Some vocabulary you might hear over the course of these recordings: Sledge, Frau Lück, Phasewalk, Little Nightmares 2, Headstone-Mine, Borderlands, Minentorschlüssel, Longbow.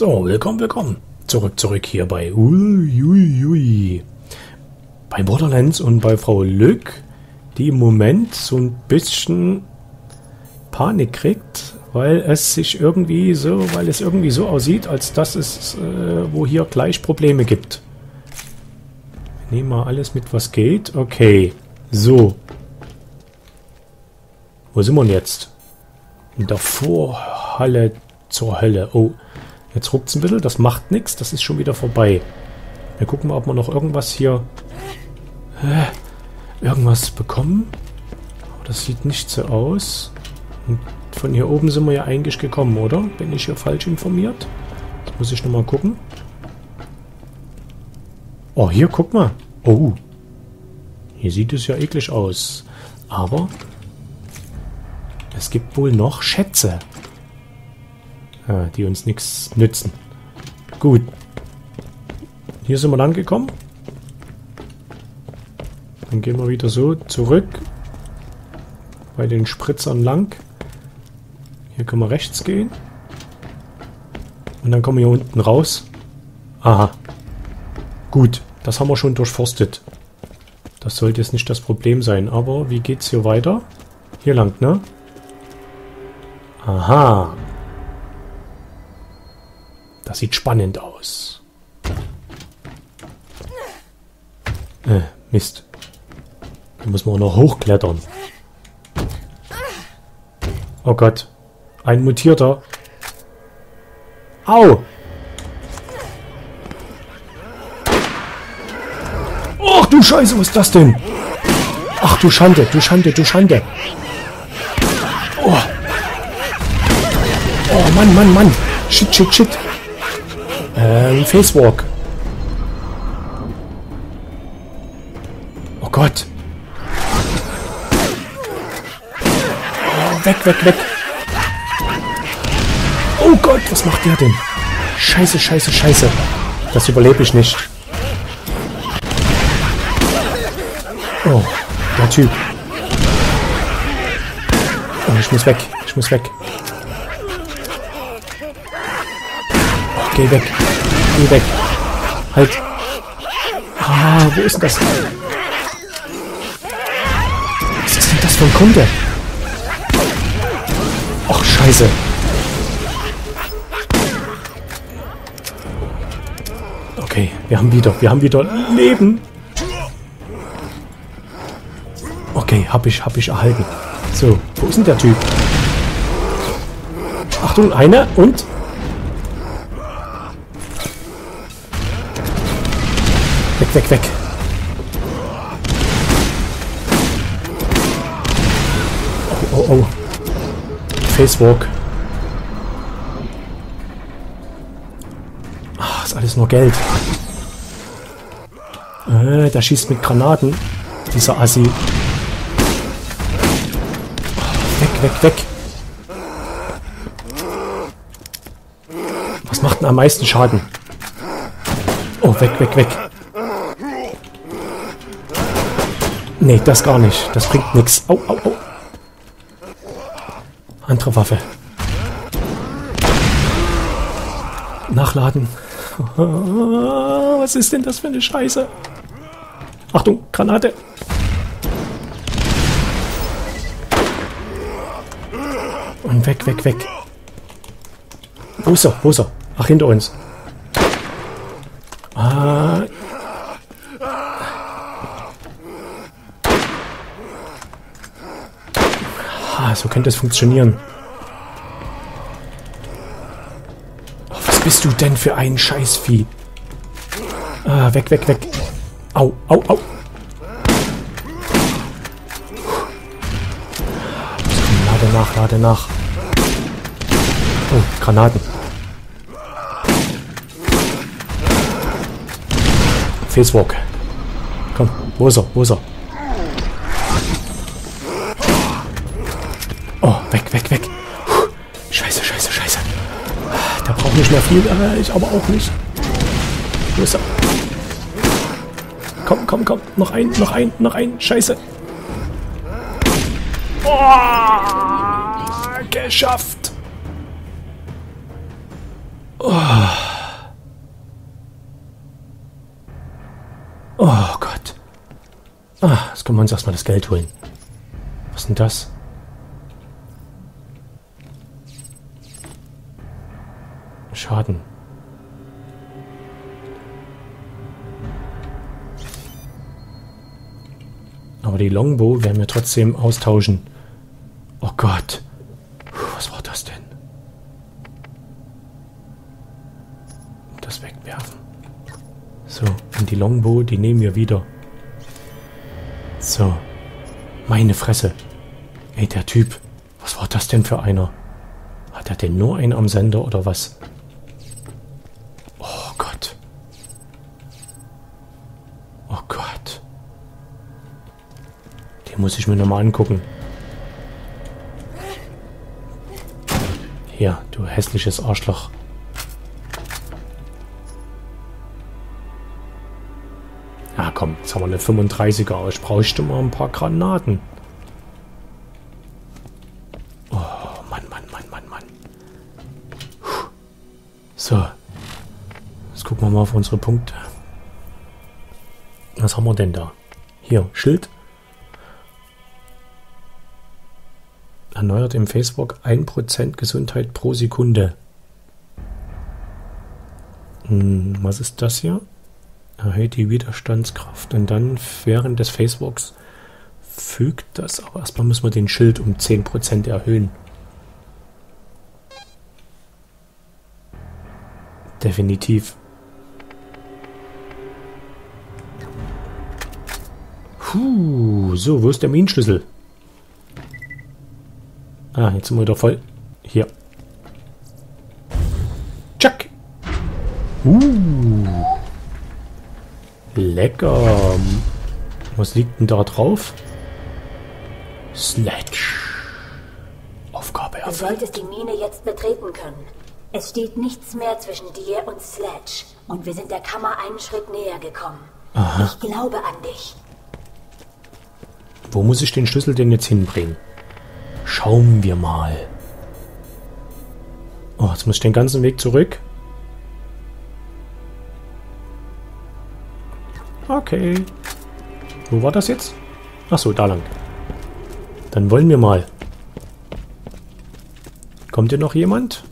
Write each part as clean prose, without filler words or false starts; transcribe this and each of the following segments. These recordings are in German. So, willkommen. Zurück hier bei bei Borderlands und bei Frau Lück, die im Moment so ein bisschen Panik kriegt, weil es irgendwie so aussieht, als dass es wo hier gleich Probleme gibt. Nehmen wir alles mit, was geht. Okay, so. Wo sind wir denn jetzt? In der Vorhalle zur Hölle. Oh, jetzt ruckt es ein bisschen. Das macht nichts. Das ist schon wieder vorbei. Wir gucken mal, ob wir noch irgendwas hier... irgendwas bekommen. Aber das sieht nicht so aus. Und von hier oben sind wir ja eigentlich gekommen, oder? Bin ich hier falsch informiert? Das muss ich nochmal gucken. Oh, hier, guck mal. Oh. Hier sieht es ja eklig aus. Aber... es gibt wohl noch Schätze, die uns nichts nützen. Gut. Hier sind wir lang gekommen. Dann gehen wir wieder so zurück. Bei den Spritzern lang. Hier können wir rechts gehen. Und dann kommen wir hier unten raus. Aha. Gut. Das haben wir schon durchforstet. Das sollte jetzt nicht das Problem sein. Aber wie geht's hier weiter? Hier lang, ne? Aha. Das sieht spannend aus. Mist. Da müssen wir auch noch hochklettern. Oh Gott. Ein Mutierter. Au! Ach du Scheiße, was ist das denn? Ach du Schande, du Schande, du Schande. Oh. Oh, Mann, Mann, Mann. Shit, shit, shit. Phasewalk. Oh Gott. Oh, weg, weg, weg. Oh Gott, was macht der denn? Scheiße, scheiße, scheiße. Das überlebe ich nicht. Oh, der Typ. Oh, ich muss weg, ich muss weg. Geh weg. Geh weg. Halt. Ah, wo ist denn das? Was ist denn das für ein Kunde? Ach, scheiße. Okay, wir haben wieder Leben. Okay, hab ich erhalten. So, wo ist denn der Typ? Achtung, einer und... weg, weg. Oh, oh, oh. Phasewalk. Ach, ist alles nur Geld. Der schießt mit Granaten. Dieser Assi. Weg, weg, weg. Was macht denn am meisten Schaden? Oh, weg, weg, weg. Nee, das gar nicht. Das bringt nichts. Au, au, au. Andere Waffe. Nachladen. Was ist denn das für eine Scheiße? Achtung, Granate. Und weg, weg, weg. Wo ist er? Wo ist er? Ach, hinter uns. Ah... so könnte es funktionieren. Oh, was bist du denn für ein Scheißvieh? Ah, weg, weg, weg. Au, au, au. Lade nach. Oh, Granaten. Phasewalk. Komm, wo ist er, wo ist er? Weg, weg, weg. Puh. Scheiße, scheiße, scheiße. Da braucht nicht mehr viel, ich aber auch nicht. Wo ist er? Komm, komm, komm. Noch ein, noch ein, noch ein. Scheiße. Oh, geschafft. Oh. Oh Gott. Ah, jetzt können wir uns erstmal das Geld holen. Was ist denn das? Schaden. Aber die Longbow werden wir trotzdem austauschen. Oh Gott. Puh, was war das denn? Das wegwerfen. So, und die Longbow, die nehmen wir wieder. So. Meine Fresse. Ey, der Typ. Was war das denn für einer? Hat er denn nur einen am Sender oder was? Oh Gott. Oh Gott. Den muss ich mir nochmal angucken. Hier, du hässliches Arschloch. Ja, komm, jetzt haben wir eine 35er, aber ich brauchte mal ein paar Granaten. Oh, Mann. Puh. So. Jetzt gucken wir mal auf unsere Punkte. Was haben wir denn da? Hier, Schild. Erneuert im Phasewalk 1% Gesundheit pro Sekunde. Hm, was ist das hier? Erhöht die Widerstandskraft und dann während des Phasewalks fügt das, aber erstmal müssen wir den Schild um 10% erhöhen. Definitiv. Puh, so, wo ist der Minenschlüssel? Ah, jetzt sind wir wieder voll. Hier. Tschack! Lecker. Was liegt denn da drauf? Sledge. Aufgabe erfüllt. Du solltest die Mine jetzt betreten können. Es steht nichts mehr zwischen dir und Sledge. Und wir sind der Kammer einen Schritt näher gekommen. Aha. Ich glaube an dich. Wo muss ich den Schlüssel denn jetzt hinbringen? Schauen wir mal. Oh, jetzt muss ich den ganzen Weg zurück. Okay. Wo war das jetzt? Achso, da lang. Dann wollen wir mal. Kommt hier noch jemand?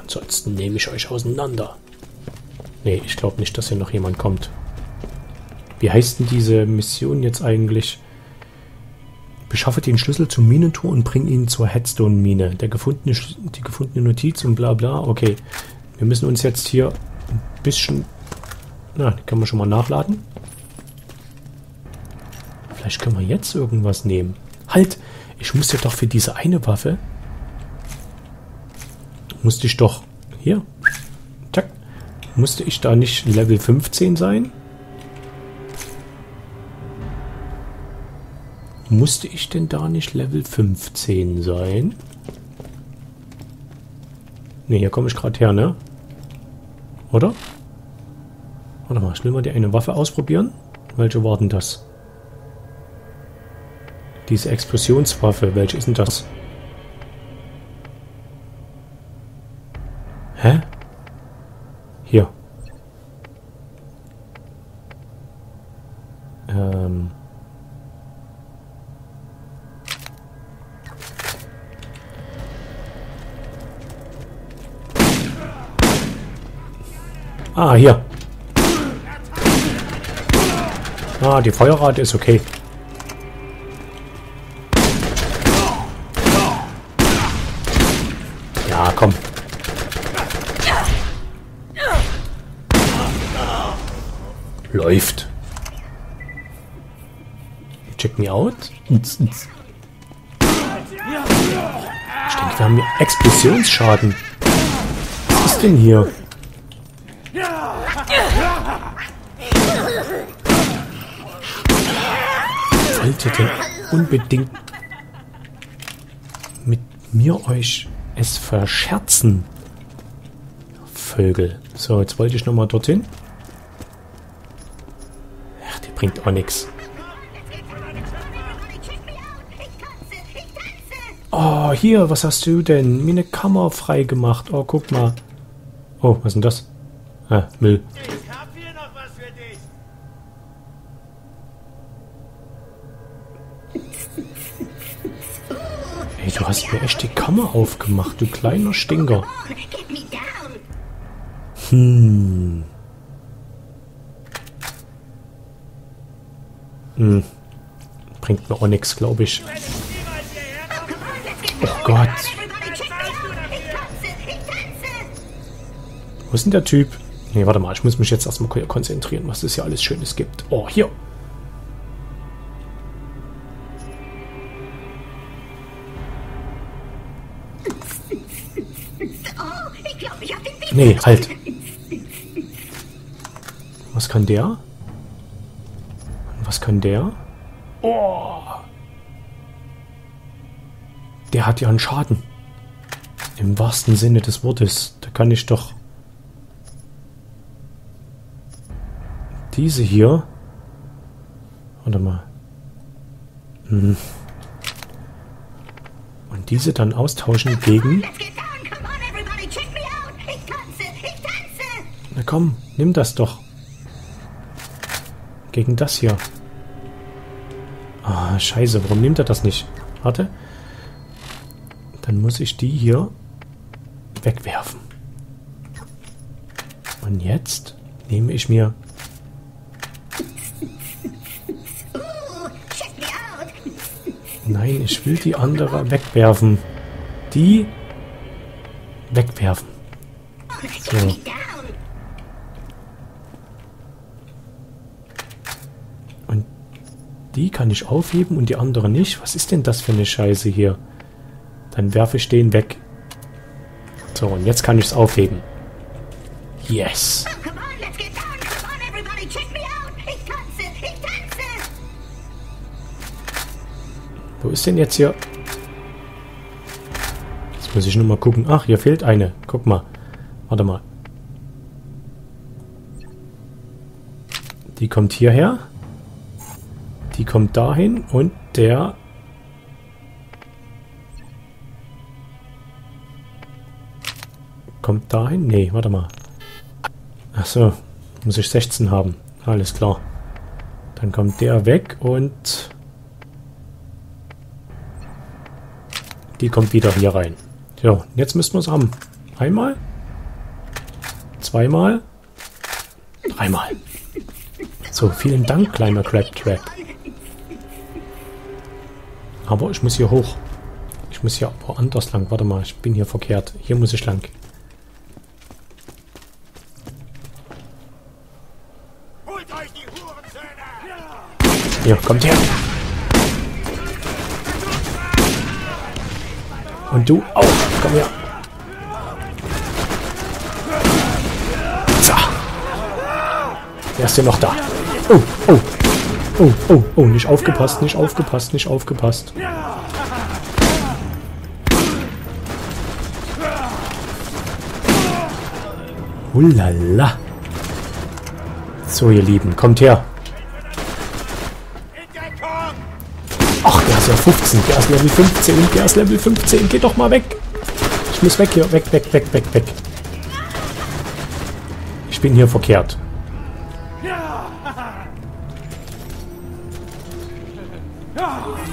Ansonsten nehme ich euch auseinander. Nee, ich glaube nicht, dass hier noch jemand kommt. Wie heißt denn diese Mission jetzt eigentlich? Beschaffe den Schlüssel zum Minentor und bring ihn zur Headstone-Mine. Die gefundene Notiz und bla bla. Okay, wir müssen uns jetzt hier ein bisschen... Na, die können wir schon mal nachladen. Vielleicht können wir jetzt irgendwas nehmen. Halt! Ich musste doch für diese eine Waffe... Musste ich doch... Hier. Tack. Musste ich da nicht Level 15 sein? Musste ich denn da nicht Level 15 sein? Ne, hier komme ich gerade her, ne? Oder? Warte mal, ich will mal die eine Waffe ausprobieren. Welche war denn das? Diese Explosionswaffe, welche ist denn das? Hä? Hier. Ah, hier. Ah, die Feuerrate ist okay. Ja, komm. Läuft. Check me out. Ich denke, wir haben hier Explosionsschaden. Was ist denn hier? Sollte denn unbedingt mit mir euch es verscherzen? Vögel. So, jetzt wollte ich nochmal dorthin. Ach, die bringt auch nichts. Oh, hier, was hast du denn? Mir eine Kammer frei gemacht. Oh, guck mal. Oh, was ist denn das? Ah, Müll. Ich hab hier noch was für dich. Ey, du hast mir echt die Kammer aufgemacht, du kleiner Stinker. Hm. Hm. Bringt mir auch nichts, glaube ich. Oh Gott. Wo ist denn der Typ? Ne, warte mal, ich muss mich jetzt erstmal konzentrieren, was es hier alles Schönes gibt. Oh, hier. Nee, halt. Was kann der? Und was kann der? Oh. Der hat ja einen Schaden. Im wahrsten Sinne des Wortes. Da kann ich doch... Diese hier. Warte mal. Hm. Und diese dann austauschen gegen... Na komm, nimm das doch. Gegen das hier. Ah, scheiße, warum nimmt er das nicht? Warte. Dann muss ich die hier wegwerfen. Und jetzt nehme ich mir... Nein, ich will die andere wegwerfen. Die wegwerfen. So. Und die kann ich aufheben und die andere nicht. Was ist denn das für eine Scheiße hier? Dann werfe ich den weg. So, und jetzt kann ich es aufheben. Yes. Wo ist denn jetzt hier? Jetzt muss ich nur mal gucken. Ach, hier fehlt eine. Guck mal. Warte mal. Die kommt hierher. Die kommt dahin. Und der... Kommt dahin? Nee, warte mal. Achso, muss ich 16 haben. Alles klar. Dann kommt der weg und... Die kommt wieder hier rein. So, jetzt müssen wir es haben. Einmal. Zweimal. Dreimal. So, vielen Dank, kleiner Crab-Trap. Aber ich muss hier hoch. Ich muss hier woanders lang. Warte mal, ich bin hier verkehrt. Hier muss ich lang. Ja, kommt her. Und du auch. Komm her. So. Der ist ja noch da. Oh, oh. Oh, oh, oh. Nicht aufgepasst, nicht aufgepasst, nicht aufgepasst. Hulala. So, ihr Lieben. Kommt her. Ach, der ist ja 15, der ist Level 15, der ist Level 15. Geh doch mal weg. Ich muss weg hier. Weg, weg, weg, weg, weg. Ich bin hier verkehrt.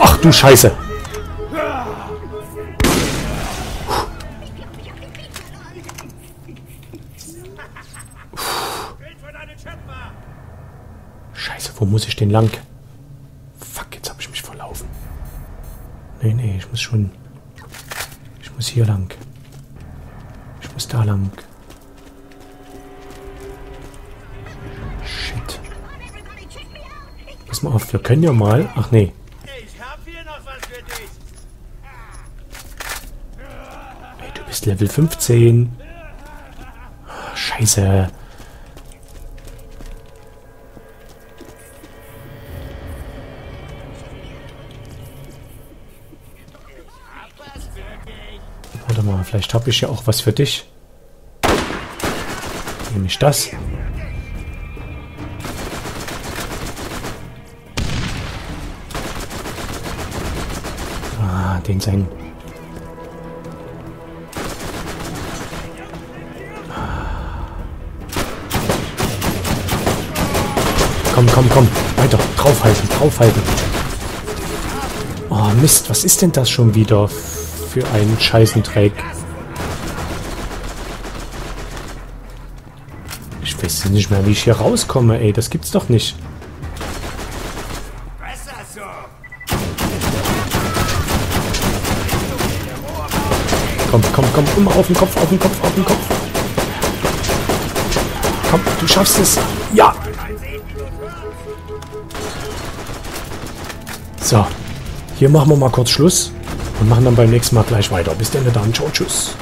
Ach du Scheiße. Scheiße, wo muss ich denn lang? Nee, nee, ich muss schon... Ich muss hier lang. Ich muss da lang. Shit. Pass mal auf, wir können ja mal... Ach nee. Hey, du bist Level 15. Oh, Scheiße. Vielleicht habe ich ja auch was für dich. Nämlich das. Ah, den sein. Ah. komm. Weiter. Draufhalten. Oh, Mist. Was ist denn das schon wieder für einen Scheißendreck? Ich weiß nicht mehr, wie ich hier rauskomme, ey. Das gibt's doch nicht. Komm. Immer auf den Kopf. Komm, du schaffst es. Ja! So. Hier machen wir mal kurz Schluss und machen dann beim nächsten Mal gleich weiter. Bis dann, tschüss.